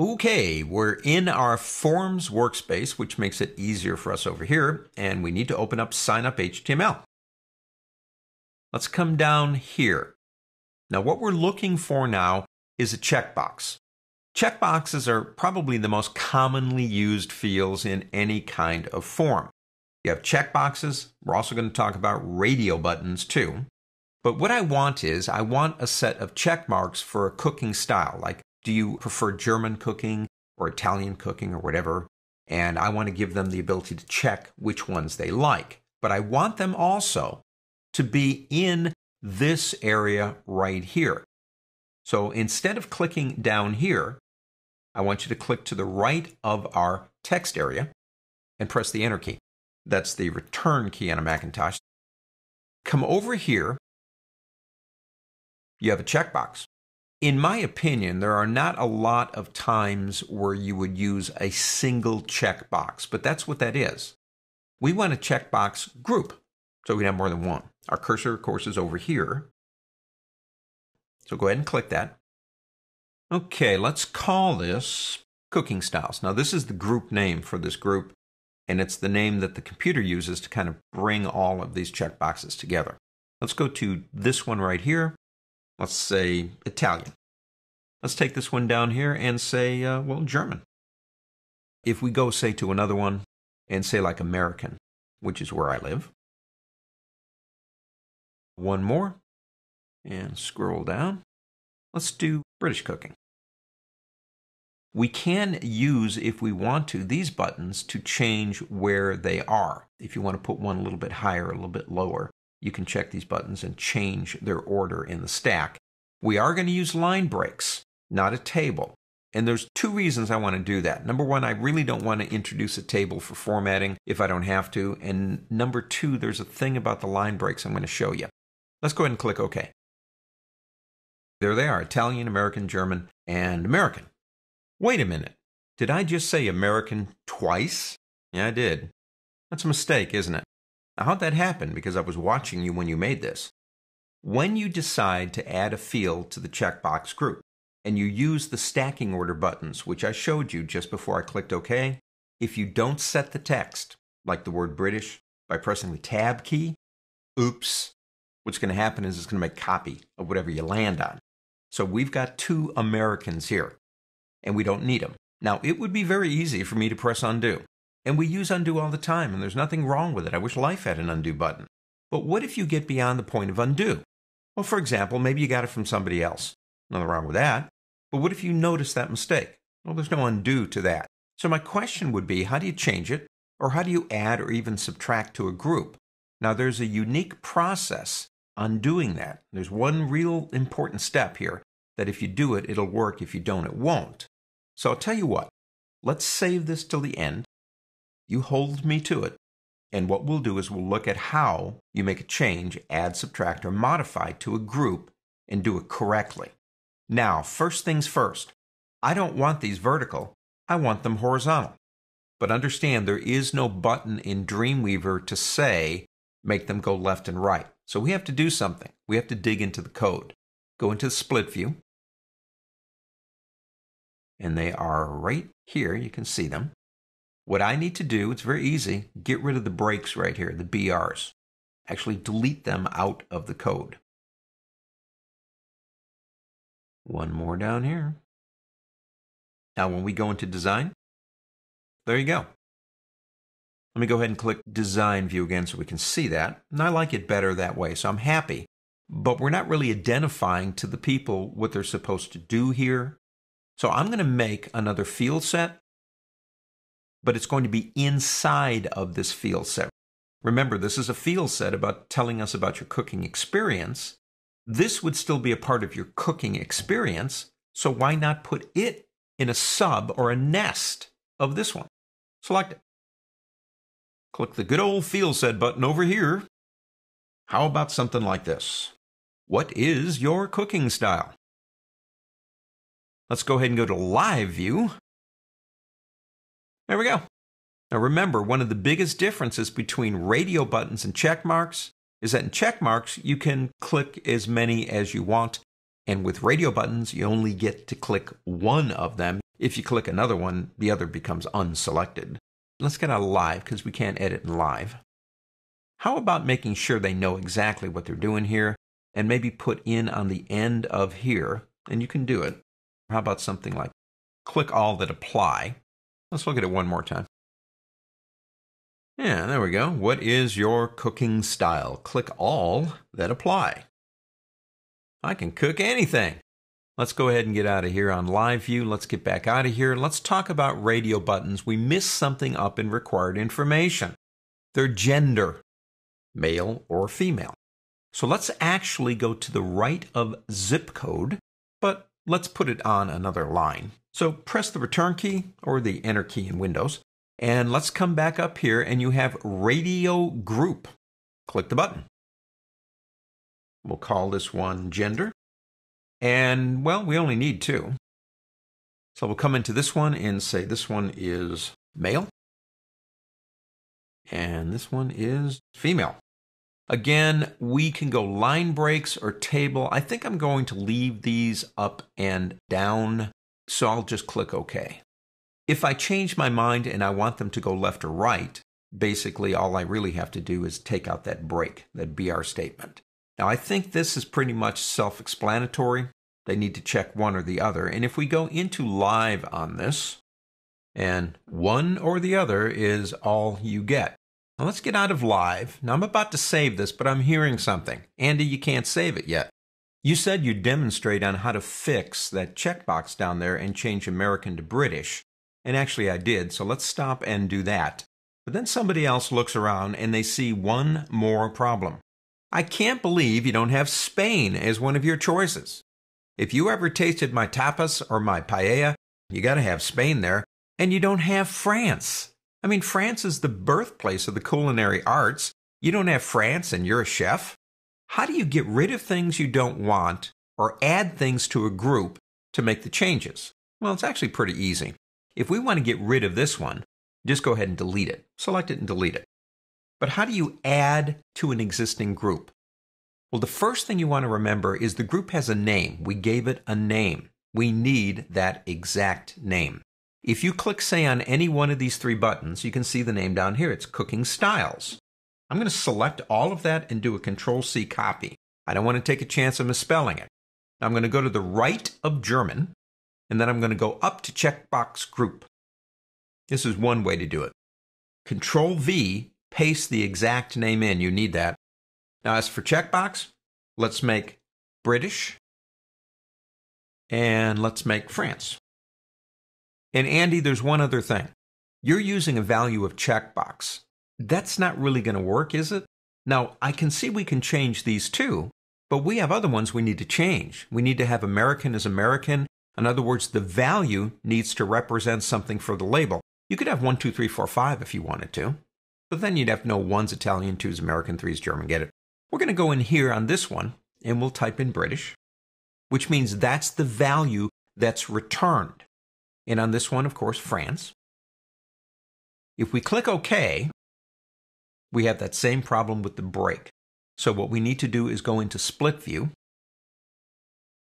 Okay, we're in our forms workspace, which makes it easier for us over here, and we need to open up signup.html. Let's come down here. Now what we're looking for now is a checkbox. Checkboxes are probably the most commonly used fields in any kind of form. You have checkboxes. We're also going to talk about radio buttons too. But what I want is, I want a set of check marks for a cooking style, like do you prefer German cooking or Italian cooking or whatever? And I want to give them the ability to check which ones they like. But I want them also to be in this area right here. So instead of clicking down here, I want you to click to the right of our text area and press the Enter key. That's the return key on a Macintosh. Come over here. You have a checkbox. In my opinion, there are not a lot of times where you would use a single checkbox, but that's what that is. We want a checkbox group, so we can have more than one. Our cursor, of course, is over here. So go ahead and click that. Okay, let's call this Cooking Styles. Now, this is the group name for this group, and it's the name that the computer uses to kind of bring all of these checkboxes together. Let's go to this one right here. Let's say Italian. Let's take this one down here and say, well, German. If we go, say, to another one and say, like, American, which is where I live. One more. And scroll down. Let's do British cooking. We can use, if we want to, these buttons to change where they are. If you want to put one a little bit higher, a little bit lower, you can check these buttons and change their order in the stack. We are going to use line breaks, not a table. And there's two reasons I want to do that. Number one, I really don't want to introduce a table for formatting if I don't have to. And number two, there's a thing about the line breaks I'm going to show you. Let's go ahead and click OK. There they are, Italian, American, German, and American. Wait a minute. Did I just say American twice? Yeah, I did. That's a mistake, isn't it? Now, how'd that happen? Because I was watching you when you made this. When you decide to add a field to the checkbox group, and you use the stacking order buttons, which I showed you just before I clicked OK, if you don't set the text, like the word British, by pressing the Tab key, oops, what's going to happen is it's going to make copy of whatever you land on. So we've got two Americans here, and we don't need them. Now, it would be very easy for me to press undo. And we use undo all the time, and there's nothing wrong with it. I wish life had an undo button. But what if you get beyond the point of undo? Well, for example, maybe you got it from somebody else. Nothing wrong with that. But what if you notice that mistake? Well, there's no undo to that. So my question would be, how do you change it? Or how do you add or even subtract to a group? Now, there's a unique process undoing that. There's one real important step here that if you do it, it'll work. If you don't, it won't. So I'll tell you what, let's save this till the end. You hold me to it. And what we'll do is we'll look at how you make a change, add, subtract, or modify to a group and do it correctly. Now, first things first, I don't want these vertical. I want them horizontal. But understand there is no button in Dreamweaver to say, make them go left and right. So we have to do something. We have to dig into the code. Go into the split view. And they are right here. You can see them. What I need to do, it's very easy, get rid of the breaks right here, the BRs. Actually delete them out of the code. One more down here. Now when we go into design, there you go. Let me go ahead and click Design View again so we can see that. And I like it better that way, so I'm happy. But we're not really identifying to the people what they're supposed to do here. So I'm going to make another field set, but it's going to be inside of this field set. Remember, this is a field set about telling us about your cooking experience. This would still be a part of your cooking experience, so why not put it in a sub or a nest of this one? Select it. Click the good old field set button over here. How about something like this? What is your cooking style? Let's go ahead and go to live view. There we go. Now remember, one of the biggest differences between radio buttons and check marks is that in check marks, you can click as many as you want. And with radio buttons, you only get to click one of them. If you click another one, the other becomes unselected. Let's get out of live because we can't edit in live. How about making sure they know exactly what they're doing here and maybe put in on the end of here, and you can do it. How about something like click all that apply. Let's look at it one more time. Yeah, there we go. What is your cooking style? Click all that apply. I can cook anything. Let's go ahead and get out of here on live view. Let's get back out of here. Let's talk about radio buttons. We missed something up in required information. Their gender, male or female. So let's actually go to the right of zip code, but let's put it on another line. So press the return key or the enter key in Windows. And let's come back up here and you have radio group. Click the button. We'll call this one gender. And well, we only need two. So we'll come into this one and say this one is male. And this one is female. Again, we can go line breaks or table. I think I'm going to leave these up and down. So I'll just click OK. If I change my mind and I want them to go left or right, basically all I really have to do is take out that break, that BR statement. Now I think this is pretty much self-explanatory. They need to check one or the other. And if we go into live on this, and one or the other is all you get. Now let's get out of live. Now I'm about to save this, but I'm hearing something. Andy, you can't save it yet. You said you'd demonstrate on how to fix that checkbox down there and change American to British. And actually I did, so let's stop and do that. But then somebody else looks around and they see one more problem. I can't believe you don't have Spain as one of your choices. If you ever tasted my tapas or my paella, you gotta have Spain there, and you don't have France. I mean, France is the birthplace of the culinary arts. You don't have France and you're a chef. How do you get rid of things you don't want or add things to a group to make the changes? Well, it's actually pretty easy. If we want to get rid of this one, just go ahead and delete it. Select it and delete it. But how do you add to an existing group? Well, the first thing you want to remember is the group has a name. We gave it a name. We need that exact name. If you click, say, on any one of these three buttons, you can see the name down here. It's Cooking Styles. I'm going to select all of that and do a Control-C copy. I don't want to take a chance of misspelling it. I'm going to go to the right of German. And then I'm going to go up to checkbox group. This is one way to do it. Control V, paste the exact name in. You need that. Now as for checkbox, let's make British. And let's make France. And Andy, there's one other thing. You're using a value of checkbox. That's not really going to work, is it? Now I can see we can change these too, but we have other ones we need to change. We need to have American as American. In other words, the value needs to represent something for the label. You could have 1, 2, 3, 4, 5 if you wanted to. But then you'd have to know 1's Italian, 2's American, 3's German. Get it? We're going to go in here on this one, and we'll type in British, which means that's the value that's returned. And on this one, of course, France. If we click OK, we have that same problem with the break. So what we need to do is go into Split View,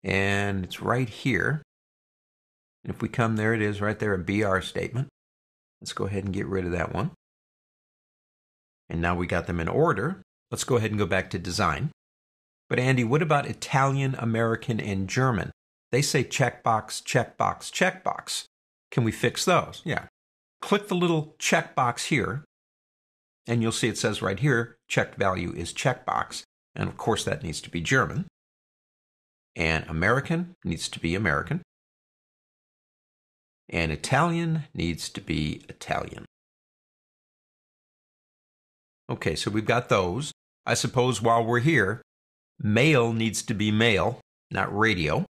and it's right here. And if we come, there it is right there, a BR statement. Let's go ahead and get rid of that one. And now we got them in order. Let's go ahead and go back to design. But Andy, what about Italian, American, and German? They say checkbox, checkbox, checkbox. Can we fix those? Yeah. Click the little checkbox here. And you'll see it says right here, checked value is checkbox. And of course that needs to be German. And American needs to be American. And Italian needs to be Italian. Okay, so we've got those. I suppose while we're here, male needs to be male, not radio.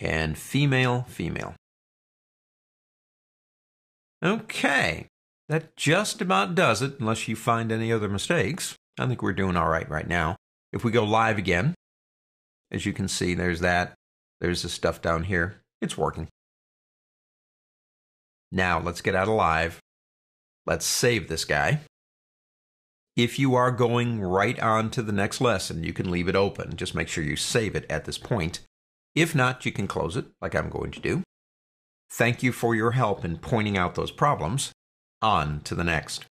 And female, female. Okay, that just about does it, unless you find any other mistakes. I think we're doing all right right now. If we go live again, as you can see, there's that. There's the stuff down here. It's working. Now let's get out of live. Let's save this guy. If you are going right on to the next lesson, you can leave it open. Just make sure you save it at this point. If not, you can close it like I'm going to do. Thank you for your help in pointing out those problems. On to the next.